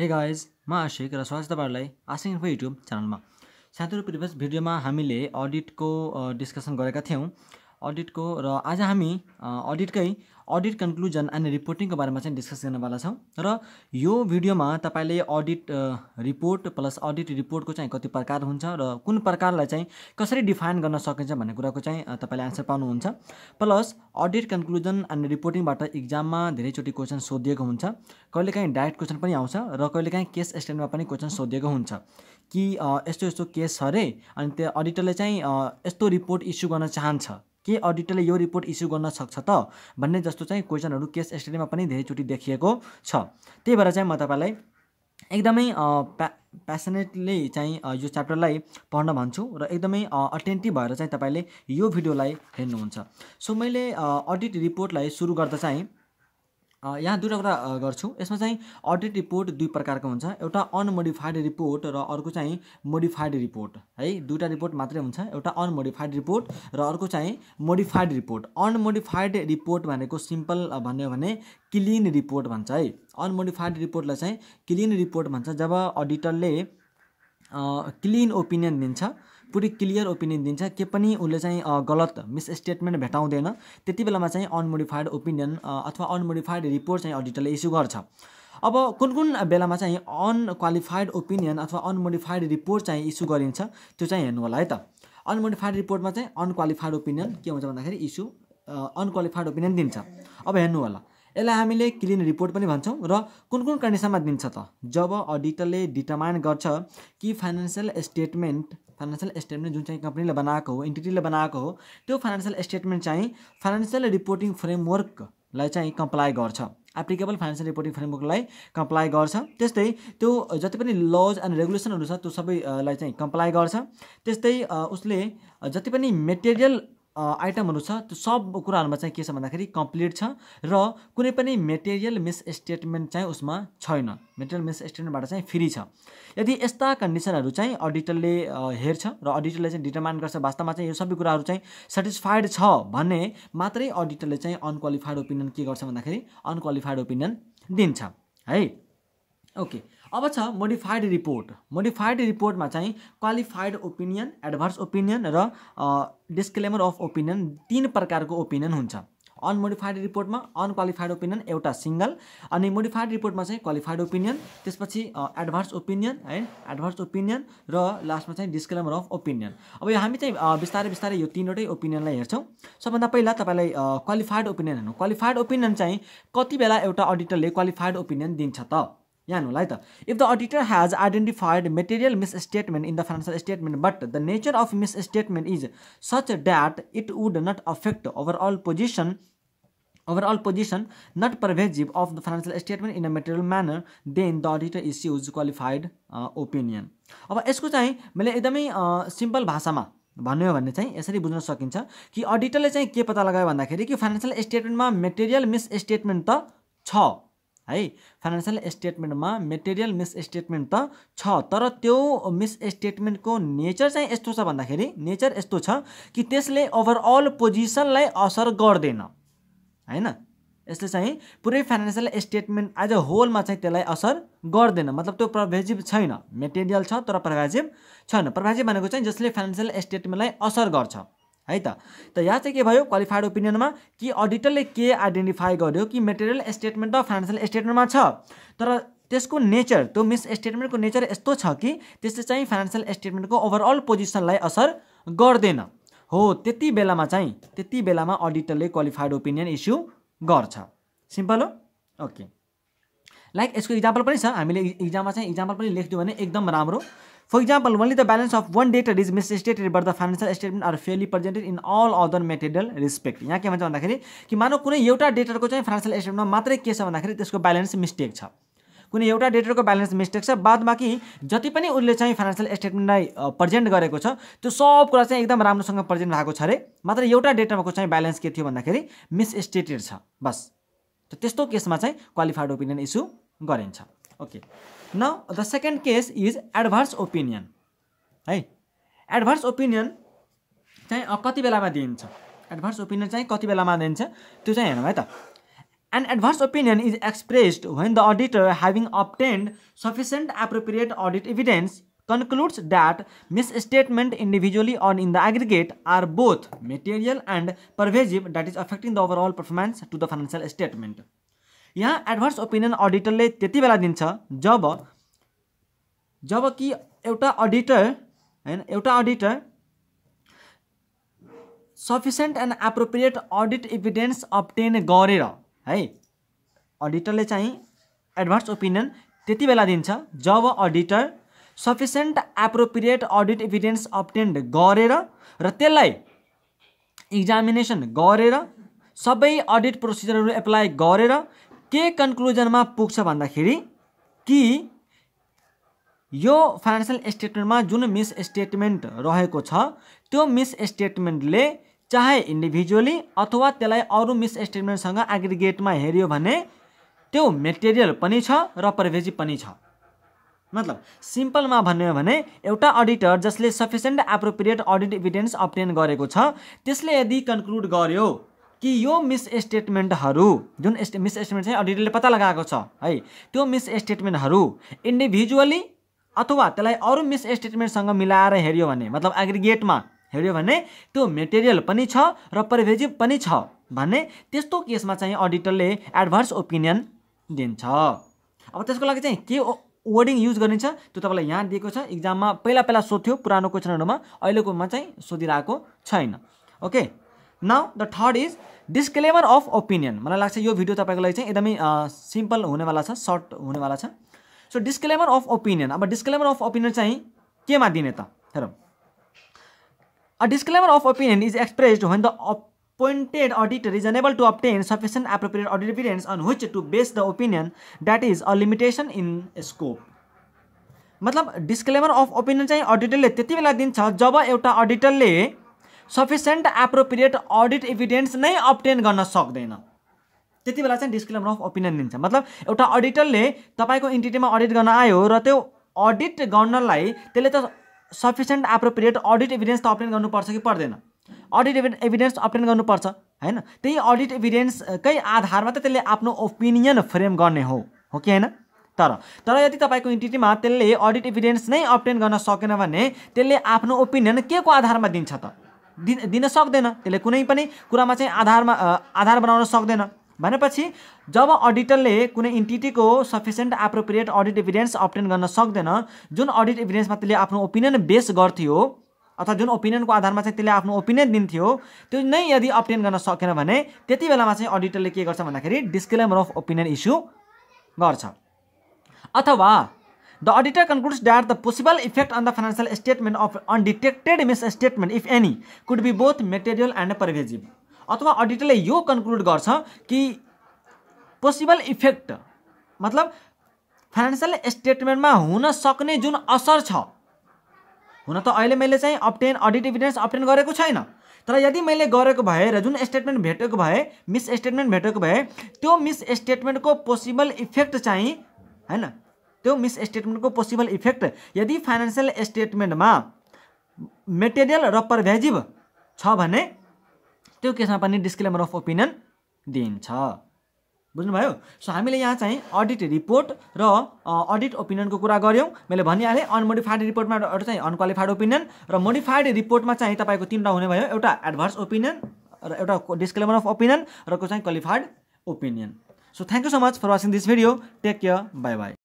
Hey guys म आशिक र स्वागत तपाईहरुलाई आशिक इन्फो युट्युब च्यानलमा। साथीहरु प्रिभियस भिडियोमा हामीले अडिटको डिस्कसन गरेका थियौं अडिटको र आज हामी अडिटकै अडिट कन्क्लुजन एन्ड रिपोर्टिङको बारेमा चाहिँ डिस्कस गर्नवाला छौं र यो भिडियोमा तपाईले अडिट रिपोर्ट प्लस अडिट रिपोर्टको चाहिँ कति प्रकार हुन्छ र कुन प्रकारलाई चाहिँ कसरी डिफाइन गर्न सकिन्छ भन्ने कुराको चाहिँ तपाईले आन्सर पाउनुहुन्छ। प्लस अडिट कन्क्लुजन एन्ड रिपोर्टिङबाट एक्जाममा धेरै चोटी क्वेशन सोधिएको हुन्छ, कहिलेकाहीँ डायरेक्ट क्वेशन पनि आउँछ र कहिलेकाहीँ केस स्टडीमा पनि क्वेशन सोधिएको हुन्छ कि यस्तो यस्तो केस छ रे अनि त्यो अडिटरले चाहिँ यस्तो रिपोर्ट इस्यु गर्न चाहन्छ के अडिटरले यो रिपोर्ट इस्यु गर्न सक्छ त भन्ने जस्तो चाहिँ क्वेशनहरु केस स्टडीमा पनि धेरैचोटी देखिएको छ। त्यही भएर चाहिँ म तपाईलाई एकदमै प्यासनेटली चाहिँ यो च्याप्टरलाई पढ्न भन्छु र एकदमै अटेन्टिभ भएर चाहिँ तपाईले यो भिडियोलाई हेर्नुहुन्छ। सो मैले अडिट रिपोर्टलाई सुरु गर्दा चाहिँ यहाँ दुईटा कुरा गर्छु। यसमा चाहिँ अडिट रिपोर्ट दुई प्रकारको हुन्छ, एउटा अनमोडिफाइड रिपोर्ट र अर्को चाहिँ मोडिफाइड रिपोर्ट है। दुईटा रिपोर्ट मात्रै हुन्छ, एउटा अनमोडिफाइड रिपोर्ट र अर्को चाहिँ मोडिफाइड रिपोर्ट। अनमोडिफाइड रिपोर्ट भनेको सिम्पल भन्यो भने क्लिन रिपोर्ट भन्छ है। अनमोडिफाइड रिपोर्टलाई चाहिँ क्लिन रिपोर्ट भन्छ जब अडिटरले क्लिन ओपिनियन दिन्छ, पूरी क्लियर ओपिनियन दिन्छ, के पनि उले चाहिँ गलत मिस स्टेटमेन्ट भेटाउँदैन, त्यति बेलामा चाहिँ अनमोडिफाइड ओपिनियन अथवा अनमोडिफाइड रिपोर्ट चाहिँ अडिटरले इस्यु गर्छ। अब कुन कुन बेलामा चाहिँ अनक्वालिफाइड ओपिनियन अथवा अनमोडिफाइड रिपोर्ट चाहिँ इस्यु गरिन्छ त्यो चाहिँ हेर्नु होला है त। अनमोडिफाइड रिपोर्टमा चाहिँ अनक्वालिफाइड ओपिनियन के हुन्छ भन्दाखेरि इस्यु अनक्वालिफाइड ओपिनियन दिन्छ। अब हेर्नु होला, यसलाई हामीले क्लिन रिपोर्ट पनि भन्छौं र कुन कुन कन्डिसनमा दिन्छ त, जब अडिटरले डिटरमाइन गर्छ कि फाइनान्शियल स्टेटमेन्ट जुन चाहिँ कम्पनीले बनाएको हो, इन्टिटीले बनाएको हो, त्यो फाइनान्शियल स्टेटमेन्ट चाहिँ फाइनान्शियल रिपोर्टिङ फ्रेमवर्कलाई चाहिँ कम्प्लाई गर्छ, एप्लिकेबल फाइनेन्शियल रिपोर्टिङ फ्रेमवर्कलाई कम्प्लाई गर्छ। त्यस्तै त्यो जति पनि लज एन्ड रेगुलेसनहरु छ त्यो सबैलाई चाहिँ कम्प्लाई गर्छ। त्यस्तै उसले जति पनि मटेरियल आइटमहरु छ त्यो सब कुराहरुमा चाहिँ के छ भन्दाखेरि कम्प्लिट छ र कुनै पनि मटेरियल मिस स्टेटमेन्ट चाहिँ उसमा छैन, मटेरियल मिस स्टेटमेन्टबाट चाहिँ फ्री छ। यदि यस्ता कन्डिसनहरु चाहिँ अडिटरले हेर्छ र अडिटरले चाहिँ डिटरमाइन गर्छ वास्तवमा चाहिँ यो सबै कुराहरु चाहिँ सटिस्फाइड छ भन्ने मात्रै अडिटरले चाहिँ अनक्वालिफाइड ओपिनियन के गर्छ भन्दाखेरि अनक्वालिफाइड ओपिनियन दिन्छ है। ओके, अब छ मोडिफाइड रिपोर्ट। मोडिफाइड रिपोर्टमा चाहिँ क्वालिफाइड ओपिनियन, एडभर्स ओपिनियन र डिस्क्लेमर अफ ओपिनियन, तीन प्रकारको ओपिनियन हुन्छ। अनमोडिफाइड रिपोर्टमा अनक्वालिफाइड ओपिनियन एउटा सिंगल, अनि मोडिफाइड रिपोर्टमा चाहिँ क्वालिफाइड ओपिनियन, त्यसपछि एडभर्स ओपिनियन है, एडभर्स ओपिनियन र लास्टमा चाहिँ डिस्क्लेमर अफ ओपिनियन। अब यो हामी चाहिँ बिस्तारै यो तीनवटै ओपिनियनलाई हेर्छौँ। सबभन्दा पहिला तपाईलाई क्वालिफाइड ओपिनियन हेर्नु। क्वालिफाइड ओपिनियन चाहिँ कति बेला एउटा अडिटरले क्वालिफाइड ओपिनियन दिन्छ त, यहाँ होला है त। If the auditor has identified material misstatement in the financial statement but the nature of misstatement is such that it would not affect overall position not pervasive of the financial statement in a material manner then the auditor issues qualified opinion. अब यसको चाहिँ मैले एकदमै simple भाषामा भन्यो भने चाहिँ यसरी बुझ्न सकिन्छ कि अडिटरले चाहिँ के पत्ता लगायो भन्दाखेरि कि फाइनान्शियल स्टेटमेन्टमा मटेरियल मिस स्टेटमेन्ट त छ है, फाइनान्शियल स्टेटमेन्टमा मटेरियल मिस स्टेटमेन्ट त छ, तर त्यो मिस स्टेटमेन्टको नेचर चाहिँ यस्तो छ भन्दाखेरि नेचर यस्तो छ कि त्यसले ओभरअल पोजिसनलाई असर गर्दैन, हैन। यसले चाहिँ पुरै फाइनान्शियल स्टेटमेन्ट एज अ होलमा चाहिँ त्यसलाई असर गर्दैन, मतलब त्यो प्रभावित छैन। मटेरियल छ तर प्रभावित छैन, प्रभावित भनेको चाहिँ जसले फाइनान्शियल स्टेटमेन्टलाई असर गर्छ है त। यहाँ चाहिँ के भयो क्वालिफाइड ओपिनियनमा कि अडिटरले के आइडेन्टिफाई गर्यो कि मटेरियल स्टेटमेन्ट र फाइनान्शियल स्टेटमेन्टमा छ, तर त्यसको नेचर त्यो मिस स्टेटमेन्टको नेचर यस्तो छ कि त्यसले चाहिँ फाइनान्शियल स्टेटमेन्टको ओभरअल पोजिसनलाई असर गर्दैन हो, त्यति बेलामा अडिटरले क्वालिफाइड ओपिनियन इस्यु गर्छ। सिम्पल हो। ओके, लाइक यसको इक्जाम्पल पनि छ, हामीले इक्जाममा चाहिँ इक्जाम्पल पनि लेखिदियो भने एकदम राम्रो। For example, only the balance of one debtor is misstated, but the financial statements are fairly presented in all other material respect. यहाँ के भन्छ भन्दाखेरि कि मानौ कुनै एउटा डेटरको चाहिँ फाइनान्शियल स्टेटमेन्टमा मात्रै के छ भन्दाखेरि त्यसको ब्यालेन्स मिस्टेक छ, कुनै एउटा डेटरको ब्यालेन्स मिस्टेक छ, बादबाकी जति पनि उसले चाहिँ फाइनान्शियल स्टेटमेन्टलाई प्रेजेन्ट गरेको छ त्यो सब कुरा चाहिँ एकदम राम्रोसँग प्रेजेन्ट भएको छ रे, मात्र एउटा डेटरको चाहिँ ब्यालेन्स के थियो भन्दाखेरि मिसस्टेटेड छ, बस। त त्यस्तो केसमा चाहिँ क्वालिफाइड ओपिनियन इस्यु गरिन्छ। Okay, now the second case is adverse opinion है। adverse opinion चाहिँ कति बेलामा दिन्छ, adverse opinion चाहिँ कति बेलामा दिन्छ त्यो चाहिँ हेर्नु है त। An adverse opinion is expressed when the auditor, having obtained sufficient appropriate audit evidence, concludes that misstatements individually or in the aggregate are both material and pervasive, that is affecting the overall performance to the financial statement. यहाँ adverse opinion auditorले त्यति बेला दिन्छ जब कि एउटा auditor sufficient and appropriate audit evidence obtain गरेर है auditorले चाहिँ adverse opinion त्यति बेला दिन्छ जब auditor sufficient appropriate audit evidence obtained गरेर र त्यसलाई examination गरेर सबै audit प्रोसिजरहरु एप्लाई गरेर के कन्क्लुजनमा पुग्छ भन्दाखेरि कि यो फाइनान्शियल स्टेटमेन्टमा जुन मिस स्टेटमेन्ट रहेको छ त्यो मिस स्टेटमेन्टले चाहे इन्डिभिजुअली अथवा त्यसलाई अरु मिस स्टेटमेन्टसँग एग्रिगेटमा हेर्यो भने त्यो मटेरियल पनि छ र परवेजी पनि छ। मतलब सिम्पलमा भन्ने हो भने एउटा अडिटर जसले sufficient appropriate audit evidence obtain गरेको छ त्यसले यदि कन्क्लुड गर्यो कि यो मिस स्टेटमेन्टहरु जुन मिस स्टेटमेन्ट चाहिँ अडिटरले पत्ता लगाएको छ है त्यो मिस स्टेटमेन्टहरु इन्डिभिजुअली अथवा त्यसलाई अरु मिस स्टेटमेन्टसँग मिलाएर हेर्यो भने मतलब एग्रिगेटमा हेर्यो भने त्यो मटेरियल पनि छ र परवेजिभ पनि छ भन्ने त्यस्तो केसमा चाहिँ अडिटरले एडभर्स ओपिनियन दिन्छ। अब त्यसको लागि चाहिँ के वर्डिङ युज गरिन्छ त्यो तपाईलाई यहाँ दिएको छ। एक्जाममा पहिला सोध्थ्यो पुरानो क्वेशनहरुमा, अहिलेकोमा चाहिँ सोधिराको छैन। Okay, now the third is disclaimer of opinion. मलाई लाग्छ यो भिडियो तपाईको लागि चाहिँ एकदमै सिम्पल हुनेवाला छ, सर्ट हुनेवाला छ। सो डिस्क्लेमर अफ ओपिनियन, अब डिस्क्लेमर अफ ओपिनियन चाहिँ केमा दिने त हेरौँ। A disclaimer of opinion is expressed when the appointed auditor is unable to obtain sufficient appropriate audit evidence on which to base the opinion, that is a limitation in scope. मतलब disclaimer of opinion चाहिँ अडिटरले त्यति बेला दिन्छ जब एउटा अडिटरले sufficient appropriate audit evidence नै अब्टेन गर्न सक्दैन त्यति बेला चाहिँ डिस्क्लेमर अफ ओपिनियन दिन्छ। मतलब एउटा अडिटरले तपाईको एन्टिटीमा अडिट गर्न आयो र त्यो अडिट गर्नलाई त्यसले त सफिसिएन्ट एप्रोप्रिएट अडिट एभिडेन्स त अब्टेन गर्नुपर्छ कि पर्दैन? अडिट एभिडेन्स अब्टेन गर्नुपर्छ हैन? त्यही अडिट एभिडेन्सकै आधारमा त त्यसले आफ्नो ओपिनियन फ्रेम गर्ने हो कि हैन? तर यदि तपाईको एन्टिटीमा त्यसले अडिट एभिडेन्स नै अब्टेन गर्न सकेन भने त्यसले आफ्नो ओपिनियन केको आधारमा दिन्छ त? दिन सक्दैन, त्यसले कुनै पनि कुरामा चाहिँ आधार बनाउन सक्दैन। भनेपछि जब अडिटरले कुनै एन्टिटीको sufficient appropriate audit evidence obtain गर्न सक्दैन, जुन अडिट एभिडेन्समा त्यसले आफ्नो ओपिनियन बेस गर्थ्यो अथवा जुन ओपिनियनको आधारमा चाहिँ त्यसले आफ्नो ओपिनियन दिन्थ्यो त्यो नै यदि अब्टेन गर्न सकेन भने त्यति बेलामा चाहिँ अडिटरले के गर्छ भन्दाखेरि डिस्क्लेमर अफ ओपिनियन इस्यु गर्छ। अथवा the auditor concludes that the possible effect on the financial statement of undetected misstatement if any could be both material and pervasive. अथवा अडिटरले यो कन्क्लुड गर्छ कि पोसिबल इफेक्ट मतलब फाइनान्शियल स्टेटमेन्टमा हुन सक्ने जुन असर छ, हुन त अहिले मैले चाहिँ अडिट एभिडेन्स अब्टेन गरेको छैन, तर यदि मैले गरेको भए र जुन स्टेटमेन्ट भेटेको भए मिस स्टेटमेन्ट भेटेको भए त्यो मिस स्टेटमेन्टको पोसिबल इफेक्ट चाहिँ हैन, त्यो मिस स्टेटमेन्टको पोसिबल इफेक्ट यदि फाइनान्शियल स्टेटमेन्टमा मटेरियल र परभेजिभ छ भने त्यो केसमा पनि डिस्क्लेमर अफ ओपिनियन दिन्छ। बुझ्नुभयो? सो हामीले यहाँ चाहिँ अडिट रिपोर्ट र अडिट ओपिनियनको कुरा गऱ्यौँ। मैले भनिहालेँ अनमोडिफाइड रिपोर्टमा एउटा चाहिँ अनक्वालिफाइड ओपिनियन र मोडिफाइड रिपोर्टमा चाहिँ तपाईँको तीनवटा हुने भयो, एउटा एडभर्स ओपिनियन र एउटा डिस्क्लेमर अफ ओपिनियन र को चाहिँ qualified opinion. So thank you so much for watching this video. Take care, bye bye.